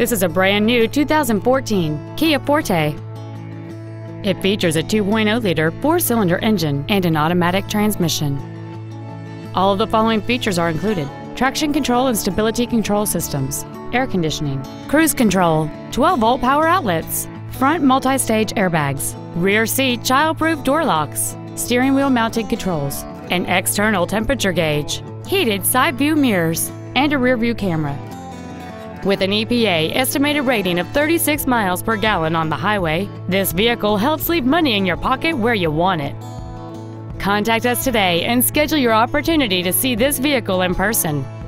This is a brand new 2014 Kia Forte. It features a 2.0-liter four-cylinder engine and an automatic transmission. All of the following features are included: traction control and stability control systems, air conditioning, cruise control, 12-volt power outlets, front multi-stage airbags, rear seat child-proof door locks, steering wheel mounted controls, an external temperature gauge, heated side view mirrors, and a rear view camera. With an EPA estimated rating of 36 miles per gallon on the highway, this vehicle helps leave money in your pocket where you want it. Contact us today and schedule your opportunity to see this vehicle in person.